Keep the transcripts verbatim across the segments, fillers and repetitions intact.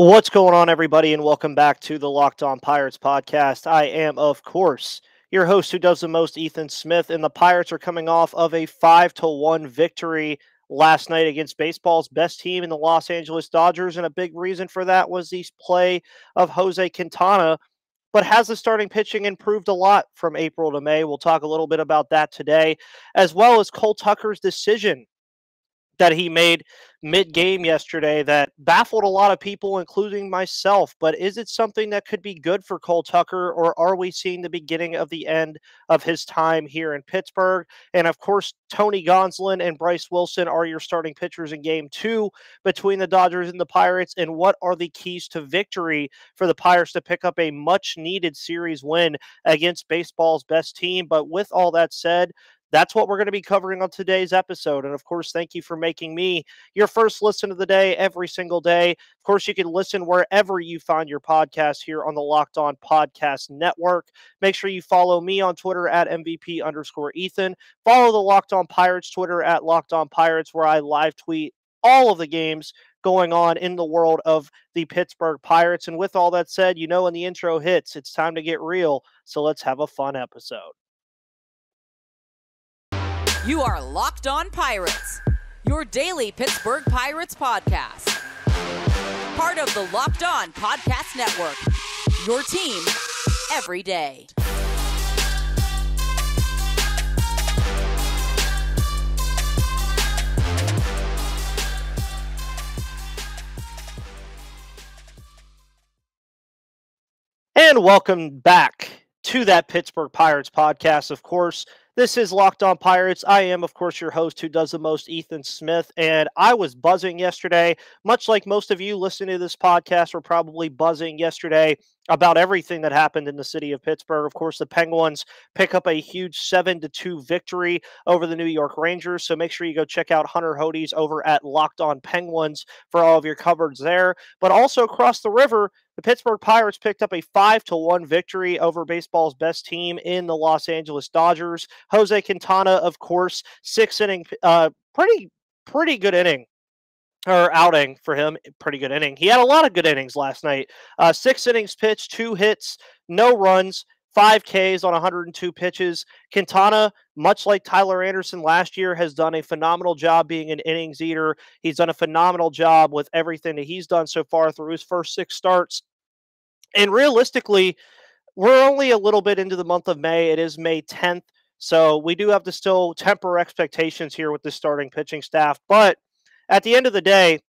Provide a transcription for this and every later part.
What's going on, everybody, and welcome back to the Locked On Pirates podcast. I am, of course, your host who does the most, Ethan Smith, and the Pirates are coming off of a five to one victory last night against baseball's best team in the Los Angeles Dodgers, and a big reason for that was the play of Jose Quintana. But has the starting pitching improved a lot from April to May? We'll talk a little bit about that today, as well as Cole Tucker's decision that he made mid-game yesterday that baffled a lot of people, including myself. But is it something that could be good for Cole Tucker, or are we seeing the beginning of the end of his time here in Pittsburgh? And, of course, Tony Gonsolin and Bryce Wilson are your starting pitchers in game two between the Dodgers and the Pirates. And what are the keys to victory for the Pirates to pick up a much-needed series win against baseball's best team? But with all that said, that's what we're going to be covering on today's episode. And, of course, thank you for making me your first listen of the day every single day. Of course, you can listen wherever you find your podcast here on the Locked On Podcast Network. Make sure you follow me on Twitter at M V P underscore Ethan. Follow the Locked On Pirates Twitter at Locked On Pirates, where I live tweet all of the games going on in the world of the Pittsburgh Pirates. And with all that said, you know when the intro hits, it's time to get real. So let's have a fun episode. You are Locked On Pirates, your daily Pittsburgh Pirates podcast. Part of the Locked On Podcast Network, your team every day. And welcome back to that Pittsburgh Pirates podcast, of course. This is Locked On Pirates. I am, of course, your host who does the most, Ethan Smith, and I was buzzing yesterday, much like most of you listening to this podcast were probably buzzing yesterday about everything that happened in the city of Pittsburgh. Of course, the Penguins pick up a huge seven to two victory over the New York Rangers, so make sure you go check out Hunter Hodges over at Locked On Penguins for all of your coverage there. But also across the river, the Pittsburgh Pirates picked up a five to one victory over baseball's best team in the Los Angeles Dodgers. Jose Quintana, of course, six-inning, uh, pretty pretty good inning, or outing for him, pretty good inning. He had a lot of good innings last night. Uh, six innings pitched, two hits, no runs, five Ks on one hundred two pitches. Quintana, much like Tyler Anderson last year, has done a phenomenal job being an innings eater. He's done a phenomenal job with everything that he's done so far through his first six starts. And realistically, we're only a little bit into the month of May. It is May tenth, so we do have to still temper expectations here with the starting pitching staff. But at the end of the day,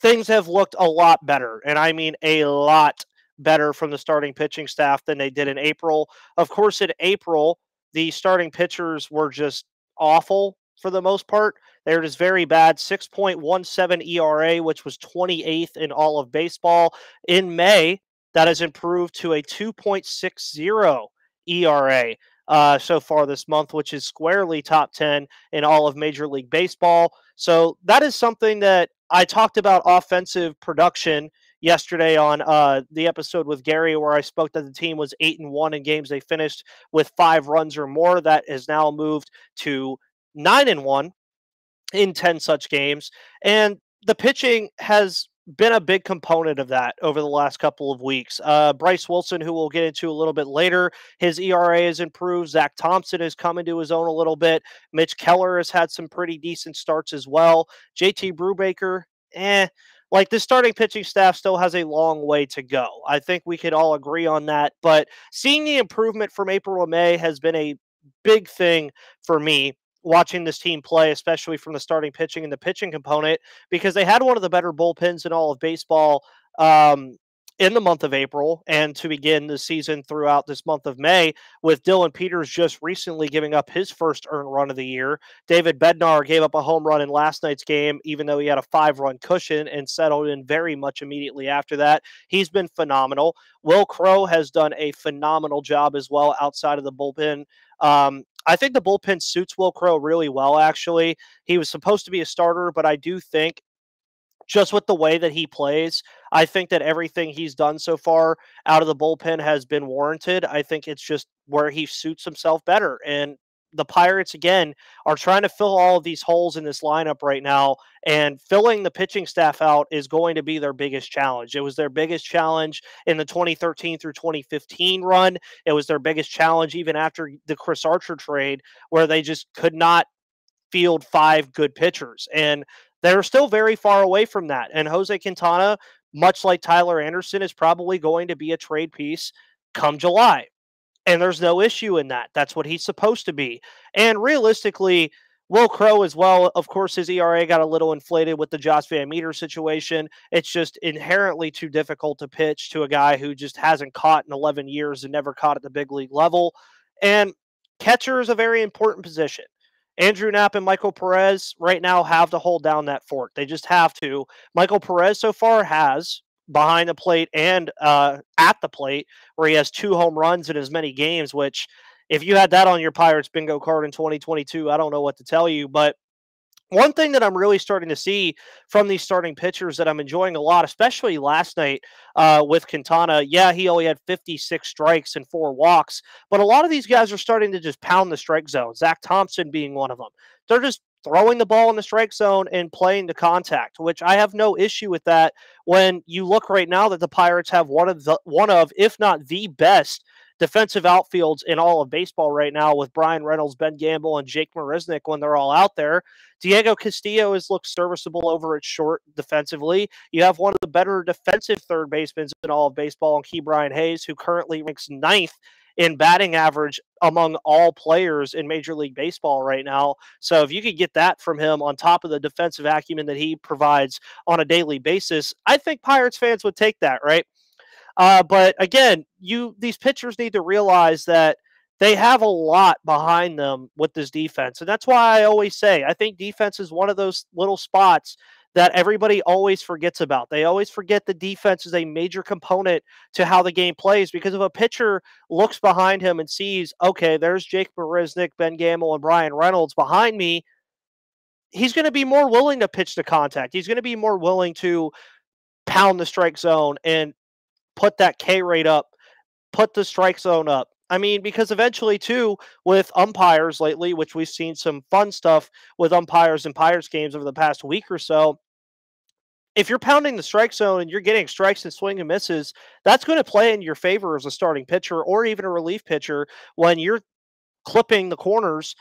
things have looked a lot better, and I mean a lot better from the starting pitching staff than they did in April. Of course, in April, the starting pitchers were just awful for the most part. They're just very bad. six point one seven E R A, which was twenty-eighth in all of baseball. In May, that has improved to a two point six zero E R A uh, so far this month, which is squarely top ten in all of Major League Baseball. So that is something that I talked about offensive production yesterday on uh, the episode with Gary, where I spoke that the team was eight and one in games they finished with five runs or more. That has now moved to nine and one in ten such games. And the pitching has been a big component of that over the last couple of weeks. Uh, Bryce Wilson, who we'll get into a little bit later, his E R A has improved. Zach Thompson has come into his own a little bit. Mitch Keller has had some pretty decent starts as well. J T Brubaker, eh. Like, the starting pitching staff still has a long way to go. I think we could all agree on that. But seeing the improvement from April to May has been a big thing for me, watching this team play, especially from the starting pitching and the pitching component, because they had one of the better bullpens in all of baseball um, in the month of April and to begin the season throughout this month of May, with Dillon Peters just recently giving up his first earned run of the year. David Bednar gave up a home run in last night's game, even though he had a five-run cushion, and settled in very much immediately after that. He's been phenomenal. Wil Crowe has done a phenomenal job as well outside of the bullpen. Um, I think the bullpen suits Wil Crowe really well, actually. He was supposed to be a starter, but I do think just with the way that he plays, I think that everything he's done so far out of the bullpen has been warranted. I think it's just where he suits himself better. And the Pirates, again, are trying to fill all of these holes in this lineup right now, and filling the pitching staff out is going to be their biggest challenge. It was their biggest challenge in the twenty thirteen through twenty fifteen run. It was their biggest challenge even after the Chris Archer trade, where they just could not field five good pitchers. And they're still very far away from that. And Jose Quintana, much like Tyler Anderson, is probably going to be a trade piece come July. And there's no issue in that. That's what he's supposed to be. And realistically, Wil Crowe as well, of course, his E R A got a little inflated with the Josh Van Meter situation. It's just inherently too difficult to pitch to a guy who just hasn't caught in eleven years and never caught at the big league level. And catcher is a very important position. Andrew Knapp and Michael Perez right now have to hold down that fort. They just have to. Michael Perez so far has, behind the plate and uh, at the plate, where he has two home runs in as many games, which if you had that on your Pirates bingo card in twenty twenty-two, I don't know what to tell you. But one thing that I'm really starting to see from these starting pitchers that I'm enjoying a lot, especially last night uh, with Quintana, yeah, he only had fifty-six strikes and four walks, but a lot of these guys are starting to just pound the strike zone, Zach Thompson being one of them. They're just throwing the ball in the strike zone and playing to contact, which I have no issue with that when you look right now that the Pirates have one of, the, one of if not the best defensive outfields in all of baseball right now with Brian Reynolds, Ben Gamble, and Jake Marisnick when they're all out there. Diego Castillo has looked serviceable over at short defensively. You have one of the better defensive third basemen in all of baseball, and Ke'Bryan Hayes, who currently ranks ninth in batting average among all players in Major League Baseball right now. So if you could get that from him on top of the defensive acumen that he provides on a daily basis, I think Pirates fans would take that, right? Uh, but again, you these pitchers need to realize that they have a lot behind them with this defense. And that's why I always say I think defense is one of those little spots that everybody always forgets about. They always forget the defense is a major component to how the game plays, because if a pitcher looks behind him and sees, okay, there's Jake Marisnick, Ben Gamble, and Brian Reynolds behind me, he's going to be more willing to pitch the contact. He's going to be more willing to pound the strike zone and put that K rate up, put the strike zone up. I mean, because eventually, too, with umpires lately, which we've seen some fun stuff with umpires and Pirates games over the past week or so, if you're pounding the strike zone and you're getting strikes and swing and misses, that's going to play in your favor as a starting pitcher or even a relief pitcher. When you're clipping the corners,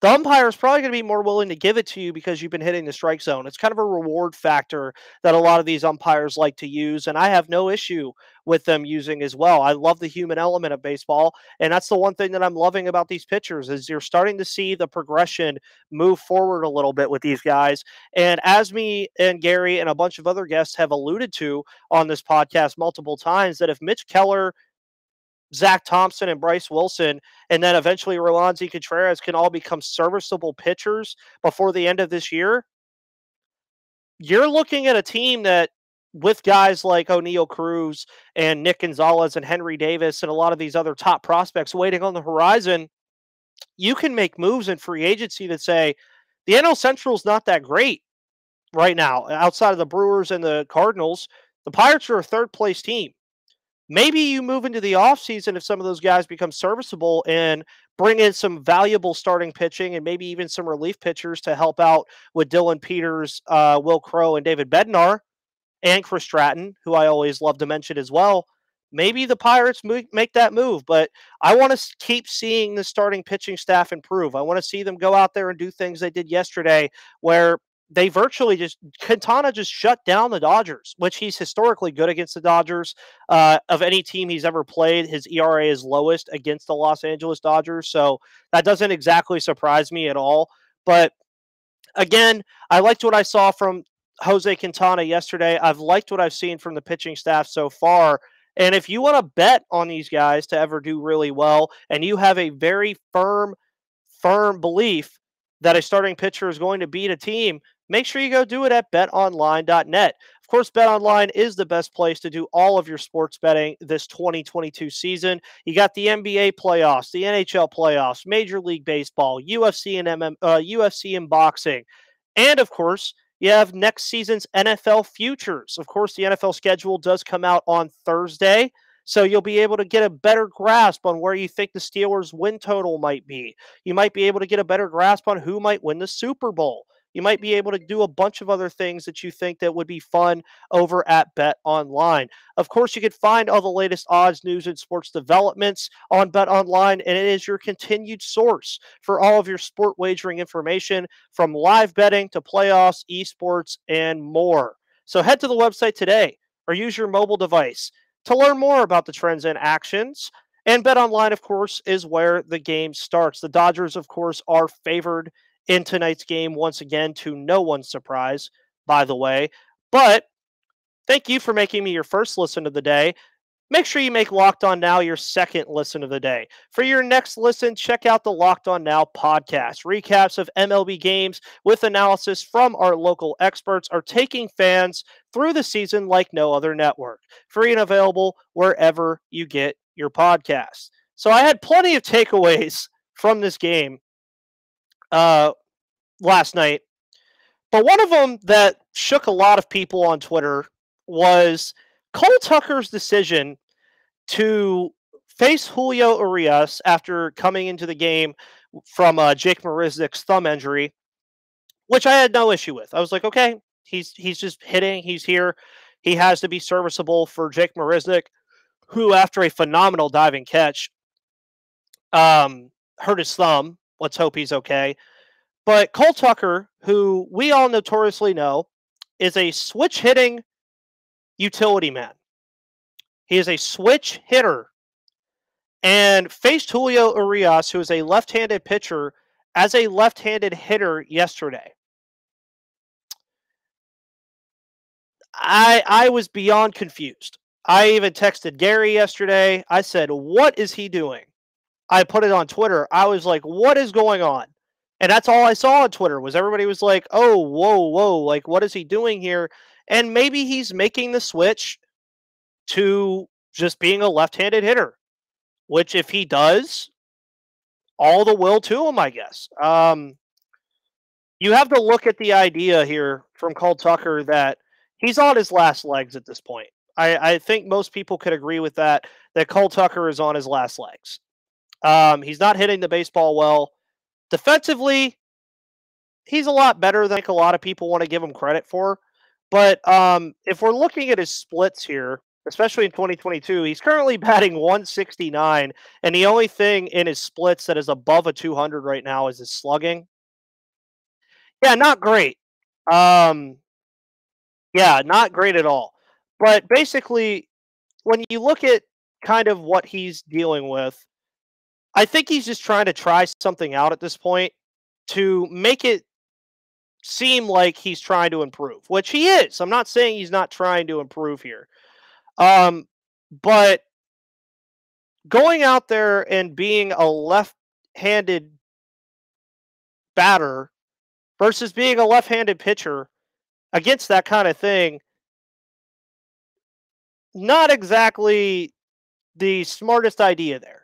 the umpire is probably going to be more willing to give it to you because you've been hitting the strike zone. It's kind of a reward factor that a lot of these umpires like to use, and I have no issue with them using as well. I love the human element of baseball, and that's the one thing that I'm loving about these pitchers is you're starting to see the progression move forward a little bit with these guys. And as me and Gary and a bunch of other guests have alluded to on this podcast multiple times, that if Mitch Keller, Zach Thompson, and Bryce Wilson, and then eventually Rolanzi Contreras can all become serviceable pitchers before the end of this year, you're looking at a team that, with guys like O'Neill Cruz and Nick Gonzalez and Henry Davis and a lot of these other top prospects waiting on the horizon, you can make moves in free agency that say, the N L Central is not that great right now. Outside of the Brewers and the Cardinals, the Pirates are a third-place team. Maybe you move into the offseason if some of those guys become serviceable and bring in some valuable starting pitching and maybe even some relief pitchers to help out with Dillon Peters, uh, Wil Crowe, and David Bednar, and Chris Stratton, who I always love to mention as well. Maybe the Pirates make that move, but I want to keep seeing the starting pitching staff improve. I want to see them go out there and do things they did yesterday where they virtually just, Quintana just shut down the Dodgers, which he's historically good against the Dodgers. Uh, of any team he's ever played, his E R A is lowest against the Los Angeles Dodgers. So that doesn't exactly surprise me at all. But again, I liked what I saw from Jose Quintana yesterday. I've liked what I've seen from the pitching staff so far. And if you want to bet on these guys to ever do really well, and you have a very firm, firm belief that a starting pitcher is going to beat a team, make sure you go do it at bet online dot net. Of course, BetOnline is the best place to do all of your sports betting this twenty twenty-two season. You got the N B A playoffs, the N H L playoffs, Major League Baseball, U F C and M M A, uh, U F C and boxing. And of course, you have next season's N F L futures. Of course, the N F L schedule does come out on Thursday. So you'll be able to get a better grasp on where you think the Steelers' win total might be. You might be able to get a better grasp on who might win the Super Bowl. You might be able to do a bunch of other things that you think that would be fun over at BetOnline. Of course, you can find all the latest odds, news, and sports developments on BetOnline, and it is your continued source for all of your sport wagering information, from live betting to playoffs, esports, and more. So head to the website today or use your mobile device to learn more about the trends and actions. And BetOnline, of course, is where the game starts. The Dodgers, of course, are favored in tonight's game, once again, to no one's surprise, by the way. But thank you for making me your first listen of the day. Make sure you make Locked On Now your second listen of the day. For your next listen, check out the Locked On Now podcast. Recaps of M L B games with analysis from our local experts are taking fans through the season like no other network. Free and available wherever you get your podcasts. So I had plenty of takeaways from this game Uh, last night. But one of them that shook a lot of people on Twitter was Cole Tucker's decision to face Julio Urias after coming into the game from uh, Jake Marisnick's thumb injury, which I had no issue with. I was like, okay, he's he's just hitting. He's here. He has to be serviceable for Jake Marisnick, who, after a phenomenal diving catch, um, hurt his thumb. Let's hope he's okay. But Cole Tucker, who we all notoriously know, is a switch-hitting utility man. He is a switch hitter and faced Julio Urias, who is a left-handed pitcher, as a left-handed hitter yesterday. I, I was beyond confused. I even texted Gary yesterday. I said, what is he doing? I put it on Twitter. I was like, what is going on? And that's all I saw on Twitter was everybody was like, oh, whoa, whoa. Like, what is he doing here? And maybe he's making the switch to just being a left-handed hitter, which if he does, all the will to him, I guess. Um, you have to look at the idea here from Cole Tucker that he's on his last legs at this point. I, I think most people could agree with that, that Cole Tucker is on his last legs. Um, he's not hitting the baseball well. Defensively, he's a lot better than I think a lot of people want to give him credit for. But um, if we're looking at his splits here, especially in twenty twenty-two, he's currently batting one sixty-nine, and the only thing in his splits that is above a two hundred right now is his slugging. Yeah, not great. Um, yeah, not great at all. But basically, when you look at kind of what he's dealing with, I think he's just trying to try something out at this point to make it seem like he's trying to improve, which he is. I'm not saying he's not trying to improve here. Um, but going out there and being a left-handed batter versus being a left-handed pitcher against that kind of thing, not exactly the smartest idea there.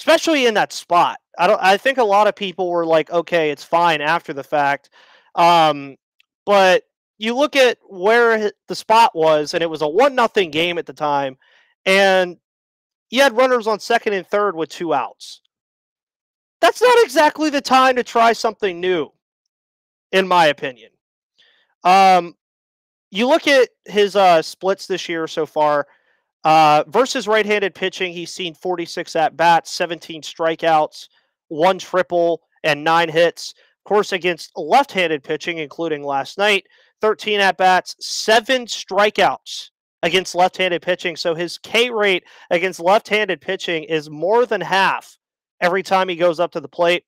Especially in that spot. I don't I think a lot of people were like, okay, it's fine after the fact. Um, but you look at where the spot was, and it was a one nothing game at the time, and you had runners on second and third with two outs. That's not exactly the time to try something new, in my opinion. Um, you look at his uh, splits this year so far. Uh, versus right-handed pitching, he's seen forty-six at-bats, seventeen strikeouts, one triple, and nine hits. Of course, against left-handed pitching, including last night, thirteen at-bats, seven strikeouts against left-handed pitching. So his K rate against left-handed pitching is more than half every time he goes up to the plate.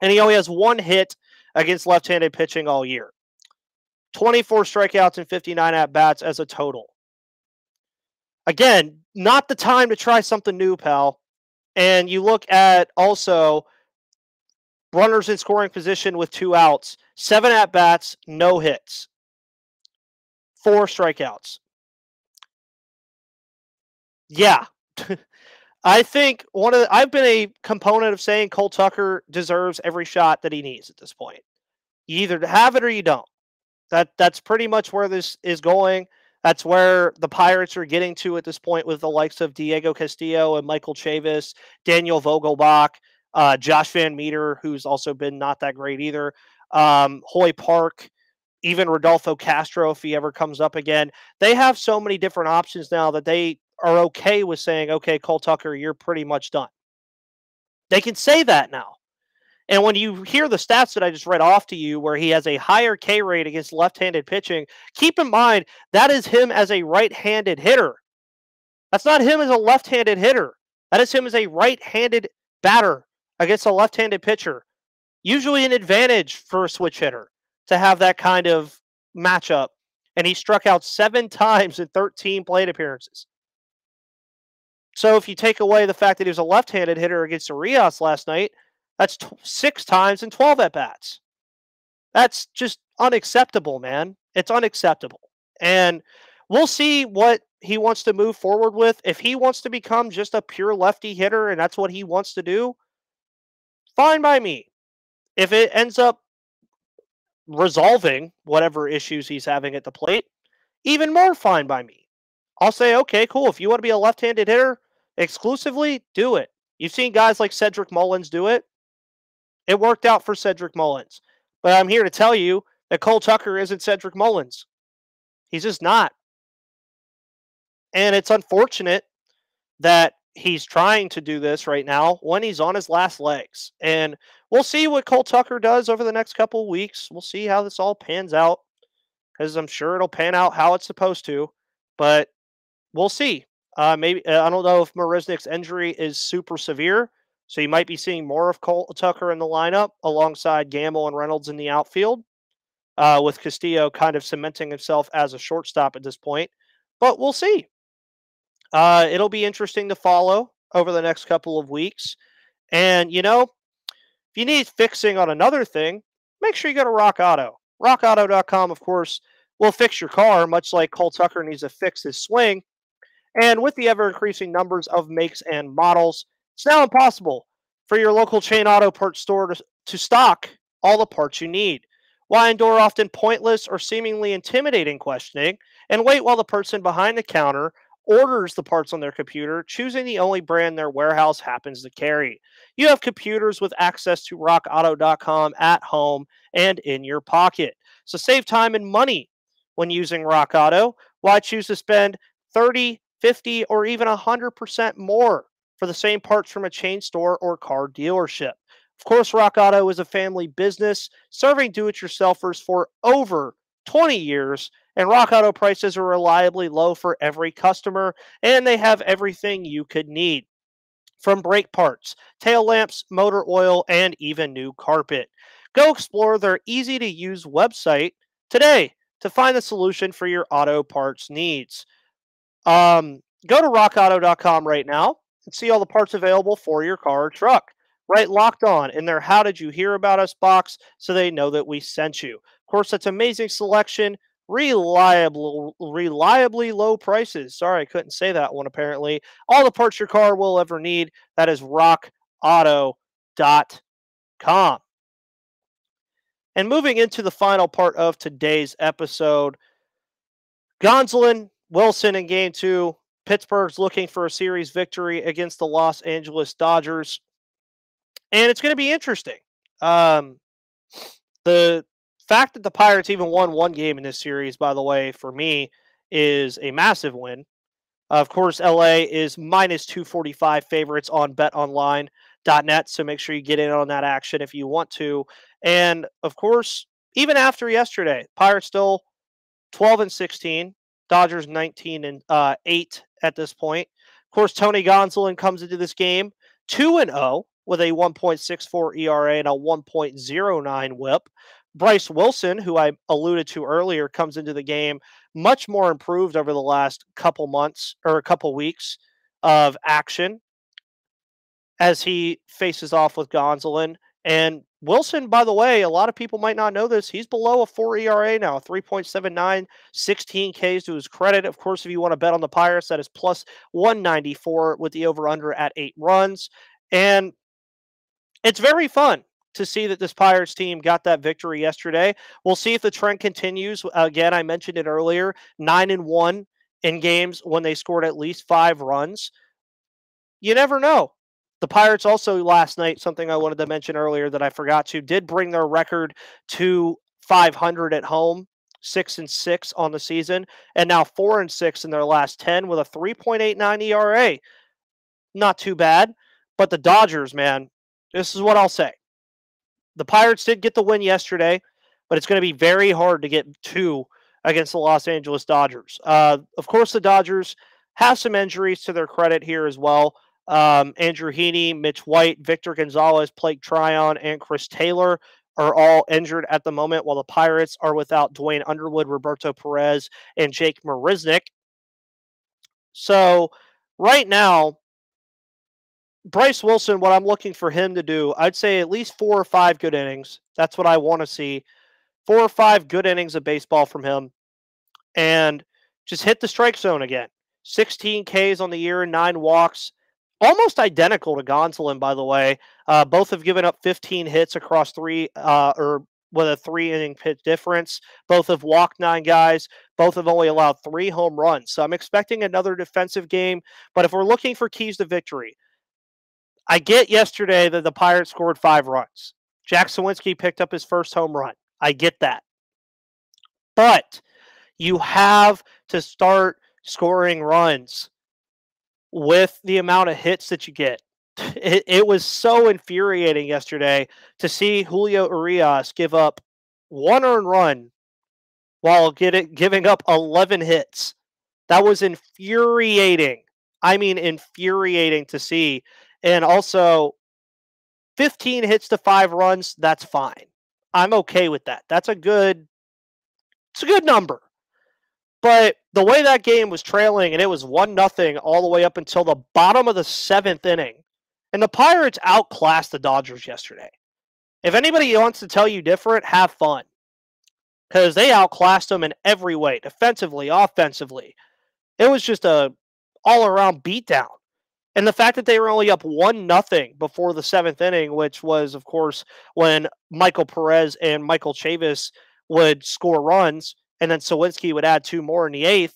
And he only has one hit against left-handed pitching all year. twenty-four strikeouts and fifty-nine at-bats as a total. Again, not the time to try something new, pal. And you look at also runners in scoring position with two outs, seven at-bats, no hits, four strikeouts. Yeah. I think one of the, I've been a component of saying Cole Tucker deserves every shot that he needs at this point. You either have it or you don't. That that's pretty much where this is going. That's where the Pirates are getting to at this point with the likes of Diego Castillo and Michael Chavis, Daniel Vogelbach, uh, Josh Van Meter, who's also been not that great either, um, Hoy Park, even Rodolfo Castro, if he ever comes up again. They have so many different options now that they are okay with saying, okay, Cole Tucker, you're pretty much done. They can say that now. And when you hear the stats that I just read off to you, where he has a higher K rate against left-handed pitching, keep in mind that is him as a right-handed hitter. That's not him as a left-handed hitter. That is him as a right-handed batter against a left-handed pitcher. Usually an advantage for a switch hitter to have that kind of matchup. And he struck out seven times in thirteen plate appearances. So if you take away the fact that he was a left-handed hitter against Urias last night, that's t- six times in twelve at-bats. That's just unacceptable, man. It's unacceptable. And we'll see what he wants to move forward with. If he wants to become just a pure lefty hitter and that's what he wants to do, fine by me. If it ends up resolving whatever issues he's having at the plate, even more fine by me. I'll say, okay, cool. If you want to be a left-handed hitter exclusively, do it. You've seen guys like Cedric Mullins do it. It worked out for Cedric Mullins. But I'm here to tell you that Cole Tucker isn't Cedric Mullins. He's just not. And it's unfortunate that he's trying to do this right now when he's on his last legs. And we'll see what Cole Tucker does over the next couple of weeks. We'll see how this all pans out, because I'm sure it'll pan out how it's supposed to. But we'll see. Uh, maybe I don't know if Marisnick's injury is super severe. So you might be seeing more of Cole Tucker in the lineup alongside Gamble and Reynolds in the outfield, uh, with Castillo kind of cementing himself as a shortstop at this point. But we'll see. Uh, it'll be interesting to follow over the next couple of weeks. And, you know, if you need fixing on another thing, make sure you go to Rock Auto. Rock Auto dot com, of course, will fix your car, much like Cole Tucker needs to fix his swing. And with the ever-increasing numbers of makes and models, it's now impossible for your local chain auto parts store to, to stock all the parts you need. Why endure often pointless or seemingly intimidating questioning and wait while the person behind the counter orders the parts on their computer, choosing the only brand their warehouse happens to carry? You have computers with access to rock auto dot com at home and in your pocket. So save time and money when using Rock Auto. Why choose to spend thirty, fifty, or even one hundred percent more for the same parts from a chain store or car dealership? Of course, Rock Auto is a family business serving do-it-yourselfers for over twenty years, and Rock Auto prices are reliably low for every customer, and they have everything you could need, from brake parts, tail lamps, motor oil, and even new carpet. Go explore their easy-to-use website today to find the solution for your auto parts needs. Um, go to rock auto dot com right now and see all the parts available for your car or truck. Right, Locked On in their How Did You Hear About Us box, so they know that we sent you. Of course, that's amazing selection, reliable, reliably low prices. Sorry, I couldn't say that one apparently. All the parts your car will ever need. That is rock auto dot com. And moving into the final part of today's episode, Gonsolin, Wilson in game two. Pittsburgh's looking for a series victory against the Los Angeles Dodgers. And it's going to be interesting. Um, the fact that the Pirates even won one game in this series, by the way, for me, is a massive win. Of course, L A is minus two forty-five favorites on bet online dot net, so make sure you get in on that action if you want to. And, of course, even after yesterday, Pirates still twelve and sixteen. Dodgers nineteen and eight at this point. Of course, Tony Gonsolin comes into this game two and oh with a one point six four E R A and a one point oh nine whip. Bryce Wilson, who I alluded to earlier, comes into the game much more improved over the last couple months or a couple weeks of action as he faces off with Gonsolin. And Wilson, by the way, a lot of people might not know this, he's below a four E R A now, three point seven nine, sixteen Ks to his credit. Of course, if you want to bet on the Pirates, that is plus one ninety-four with the over-under at eight runs. And it's very fun to see that this Pirates team got that victory yesterday. We'll see if the trend continues. Again, I mentioned it earlier, nine and one in games when they scored at least five runs. You never know. The Pirates also last night, something I wanted to mention earlier that I forgot to, did bring their record to five hundred at home, six and six on the season, and now four and six in their last ten with a three point eight nine E R A. Not too bad, but the Dodgers, man, this is what I'll say. The Pirates did get the win yesterday, but it's going to be very hard to get two against the Los Angeles Dodgers. Uh, of course, the Dodgers have some injuries to their credit here as well. Um, Andrew Heaney, Mitch White, Victor Gonzalez, Blake Trion, and Chris Taylor are all injured at the moment, while the Pirates are without Dwayne Underwood, Roberto Perez, and Jake Marisnick. So right now, Bryce Wilson, what I'm looking for him to do, I'd say at least four or five good innings. That's what I want to see. Four or five good innings of baseball from him, and just hit the strike zone again. sixteen Ks on the year, nine walks. Almost identical to Gonsolin, by the way. Uh, both have given up fifteen hits across three, uh, or with a three-inning pitch difference. Both have walked nine guys. Both have only allowed three home runs. So I'm expecting another defensive game. But if we're looking for keys to victory, I get yesterday that the Pirates scored five runs. Jack Suwinski picked up his first home run. I get that. But you have to start scoring runs with the amount of hits that you get. It, it was so infuriating yesterday to see Julio Urias give up one earned run while getting, giving up eleven hits. That was infuriating. I mean, infuriating to see. And also, fifteen hits to five runs, that's fine. I'm okay with that. That's a good, it's a good number. But the way that game was trailing, and it was one nothing all the way up until the bottom of the seventh inning, and the Pirates outclassed the Dodgers yesterday. If anybody wants to tell you different, have fun, because they outclassed them in every way, defensively, offensively. It was just a all-around beatdown. And the fact that they were only up one nothing before the seventh inning, which was, of course, when Michael Perez and Michael Chavis would score runs, and then Suwinski would add two more in the eighth.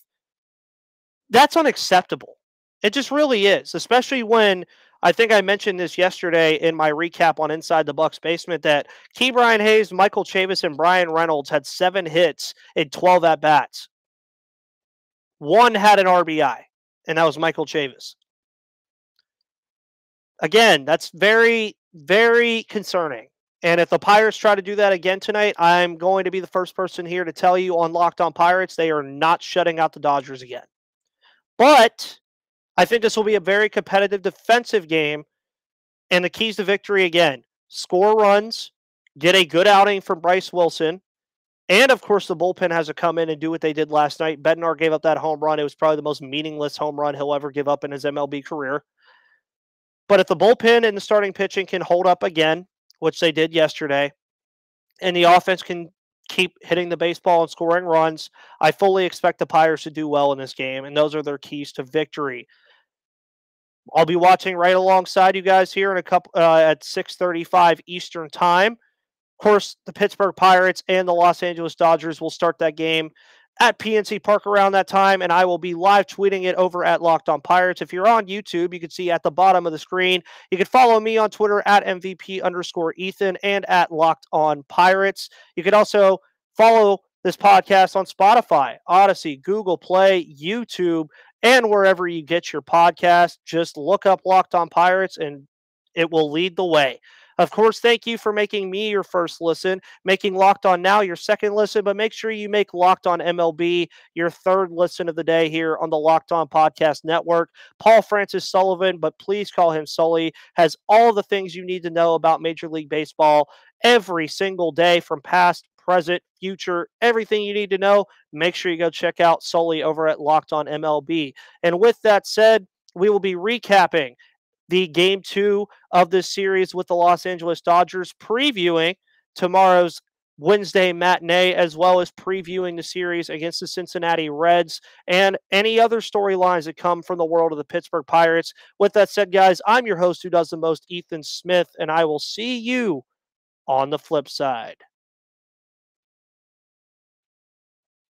That's unacceptable. It just really is, especially when, I think I mentioned this yesterday in my recap on Inside the Bucks Basement, that Ke'Bryan Hayes, Michael Chavis, and Brian Reynolds had seven hits in twelve at-bats. One had an R B I, and that was Michael Chavis. Again, that's very, very concerning. And if the Pirates try to do that again tonight, I'm going to be the first person here to tell you on Locked On Pirates, they are not shutting out the Dodgers again. But I think this will be a very competitive defensive game. And the keys to victory, again, score runs, get a good outing from Bryce Wilson. And, of course, the bullpen has to come in and do what they did last night. Bednar gave up that home run. It was probably the most meaningless home run he'll ever give up in his M L B career. But if the bullpen and the starting pitching can hold up again, which they did yesterday, and the offense can keep hitting the baseball and scoring runs, I fully expect the Pirates to do well in this game, and those are their keys to victory. I'll be watching right alongside you guys here in a couple uh, at six thirty-five Eastern Time. Of course, the Pittsburgh Pirates and the Los Angeles Dodgers will start that game at P N C Park around that time, and I will be live tweeting it over at Locked On Pirates. If you're on YouTube, you can see at the bottom of the screen. You can follow me on Twitter at M V P underscore Ethan and at Locked On Pirates. You can also follow this podcast on Spotify, Odyssey, Google Play, YouTube, and wherever you get your podcast. Just look up Locked On Pirates, and it will lead the way. Of course, thank you for making me your first listen, making Locked On Now your second listen, but make sure you make Locked On M L B your third listen of the day here on the Locked On Podcast Network. Paul Francis Sullivan, but please call him Sully, has all the things you need to know about Major League Baseball every single day, from past, present, future, everything you need to know. Make sure you go check out Sully over at Locked On M L B. And with that said, we will be recapping the game two of this series with the Los Angeles Dodgers, previewing tomorrow's Wednesday matinee, as well as previewing the series against the Cincinnati Reds and any other storylines that come from the world of the Pittsburgh Pirates. With that said, guys, I'm your host who does the most, Ethan Smith, and I will see you On the flip side,